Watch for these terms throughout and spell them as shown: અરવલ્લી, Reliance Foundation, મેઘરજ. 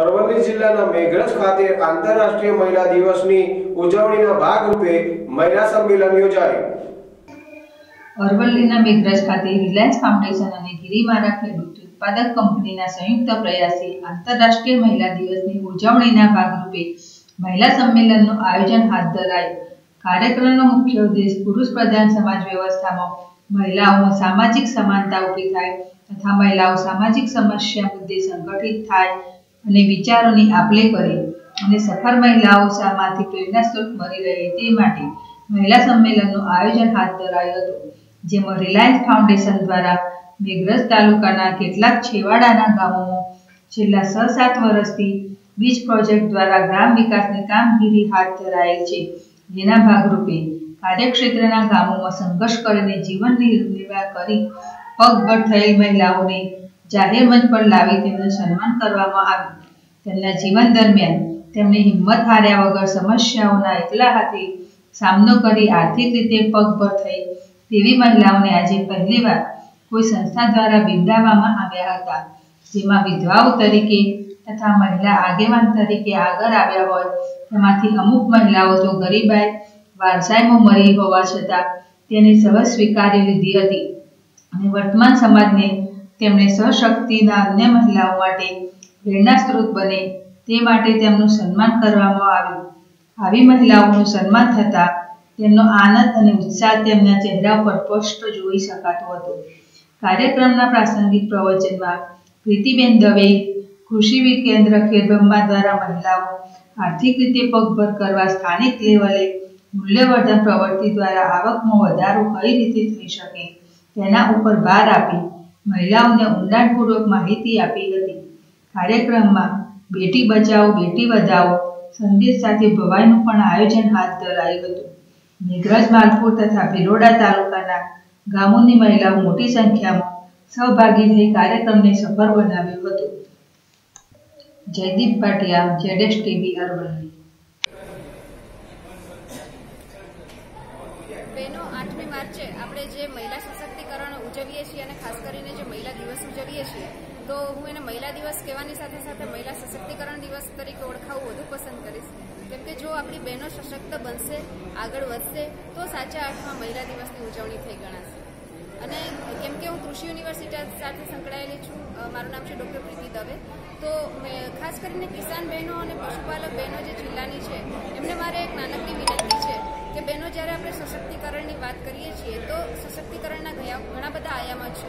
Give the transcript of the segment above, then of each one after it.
અરવલ્લી જિલ્લાના મેઘરજ ખાતે આંતરરાષ્ટ્રીય મહિલા દિવસની ઉજવણીના ભાગરૂપે મહિલા સંમેલન યોજાયું। અરવલ્લીના મેઘરજ ખાતે રિલાયન્સ ફાઉન્ડેશન અને ગિરિમારા ખેડૂત ઉત્પાદક કંપનીના સંયુક્ત પ્રયાસે આંતરરાષ્ટ્રીય મહિલા દિવસની ઉજવણીના ભાગરૂપે મહિલા સંમેલનનું આયોજન હાથ ધરાયું। કાર્યક્રમનો મુખ્ય ઉદ્દેશ પુરુષ પ્રધાન સમાજ વ્યવસ્થામાં મહિલાઓમાં સામાજિક સમાનતા ઊભી થાય તથા મહિલાઓ સામાજિક સમસ્યા મુદ્દે સંગઠિત થાય અને વિચારોની આપ-લે કરે અને સફળ મહિલાઓ સામાજિક પ્રેરણાસ્ત્રોત બની રહે તે માટે મહિલા સંમેલનનું આયોજન હાથ ધરાયું હતું, જેમાં રિલાયન્સ ફાઉન્ડેશન દ્વારા મેઘરજ તાલુકાના કેટલાક છેવાડાના ગામોમાં છેલ્લા 6-7 વર્ષથી વીજ પ્રોજેક્ટ દ્વારા ગ્રામ વિકાસની કામગીરી હાથ ધરાયેલ છે, જેના ભાગરૂપે कार्यक्षेत्रना गामों में संघर्ष करीने जीवन निर्वाह करी पगबळ थयेल महिलाओने जाहेर मंच पर लावी तेमनुं सन्मान करवामां आव्युं। तेमना जीवन दरमियान तेमणे हिम्मत हार्या वगर समस्याओना एकला हाथे सामनो करी आर्थिक रीते पगबळ थई तेवी महिलाओने आजे पहेलीवार कोई संस्था द्वारा बिरदाववामां आव्या हता, जेमां विधवाओ तरीके तथा महिला आगेवान तरीके आगळ आव्या होय। तेमांथी अमुक महिलाओ तो गरीबाई वारसाईमां मरी होवा छतां तेने सहज स्वीकारी लीधी हती अने वर्तमान समाजने तेमणे सशक्तिना अन्य महिलाओ माटे प्रेरणास्त्रोत बने ते माटे तेमनुं सन्मान करवामां आव्युं। आवी महिलाओनुं सन्मान थतां तेमनो आनंद अने उत्साह तेमना चेहरा पर स्पष्ट जोई शकातो हतो। कार्यक्रमना प्रासंगिक प्रवचनमां प्रीतिबेन दवे कृषि केन्द्र खेडब्रह्मा द्वारा महिलाओ आर्थिक रीते पगभर करवा स्थानिक लेवले मूल्यवर्धन प्रवृत्ति द्वारा आवक में वधारो कई रीते थई शके तेना उपर भार आपी महिलाओने ऊंडाणपूर्वक माहिती आपी हती। कार्यक्रम में बेटी बचाओ बेटी वधाओ संदेश साथे भवाईनु पण आयोजन हाथ धरायुं हतुं। मेघरज मालपुर तथा भिलोड़ा तालुकाना गामोनी महिलाओ मोटी संख्या में सहभागी थई कार्यक्रम ने सफल बनाव्यो हतो। जयदीप पाटिया, जेडेश टीवी, अरवल्ली। बहनों, 8 मार्चे आपणे जे महिला सशक्तिकरण उजवीए छीए अने खास करीने जे महिला दिवस उजवीए छीए तो हूँ एने महिला दिवस कहेवानी साथे साथे महिला सशक्तिकरण दिवस तरीके ओळखावुं वधु पसंद करीश, केम के जो आपणी बहनों सशक्त बनशे आगळ वधशे तो साचा अर्थमां महिला दिवसनी उजवणी थई गणाशे। अने केम के हूँ कृषि यूनिवर्सिटी साथे संकळायेली छूं, मारुं नाम छे डॉक्टर प्रीति दवे, तो खास करीने किसान बहनों अने पशुपालक बहनों जे जिल्लानी छे एमने मारे एक नानकडी विनंती छे કે બહેનો જ્યારે આપણે સશક્તિકરણની વાત કરીએ છીએ તો સશક્તિકરણના ઘણા બધા આયામો છે।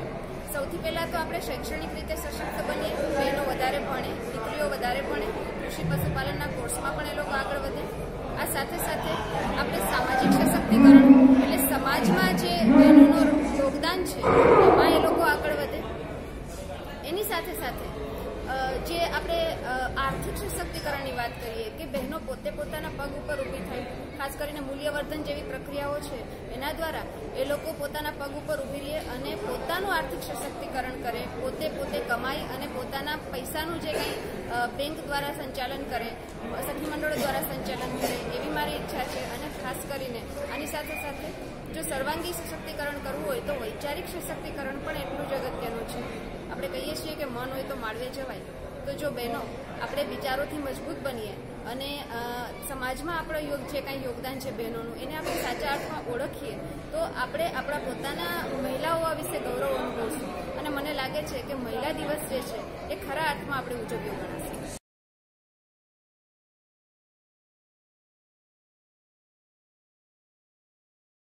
સૌથી પહેલાં તો આપણે શૈક્ષણિક રીતે સશક્ત બનીએ, બહેનો વધારે ભણે, દીકરીઓ વધારે ભણે, કૃષિ પશુપાલનના કોર્સમાં પણ એ લોકો આગળ વધે। આ સાથે સાથે આપણે સામાજિક સશક્તિકરણ એટલે સમાજમાં જે બહેનોનું યોગદાન છે એમાં એ લોકો આગળ વધે। એની સાથે સાથે જે આપણે આર્થિક સશક્તિકરણની વાત કરીએ કે બહેનો પોતે પોતાના પગ ઉપર ઊભી થઈ, ખાસ કરીને મૂલ્યવર્ધન જેવી પ્રક્રિયાઓ છે એના દ્વારા એ લોકો પોતાના પગ ઉપર ઊભી રહે અને પોતાનું આર્થિક સશક્તિકરણ કરે, પોતે કમાય અને પોતાના પૈસાનું જે કંઈ બેંક દ્વારા સંચાલન કરે, સખી મંડળો દ્વારા સંચાલન કરે એવી મારી ઈચ્છા છે। અને ખાસ કરીને આની સાથે સાથે જો સર્વાંગી સશક્તિકરણ કરવું હોય તો વૈચારિક સશક્તિકરણ પણ એટલું જ અગત્યનું છે। આપણે કહીએ છીએ કે મન હોય તો માળવે જવાય, તો જો બહેનો આપણે વિચારોથી મજબૂત બનીએ અને સમાજમાં આપણો જે કાંઈ યોગદાન છે બહેનોનું એને આપણે સાચા અર્થમાં ઓળખીએ તો આપણે આપણા પોતાના મહિલાઓ વિશે ગૌરવ અનુભવશું અને મને લાગે છે કે મહિલા દિવસ જે છે એ ખરા અર્થમાં આપણે ઉજવ્યો ગણાશે।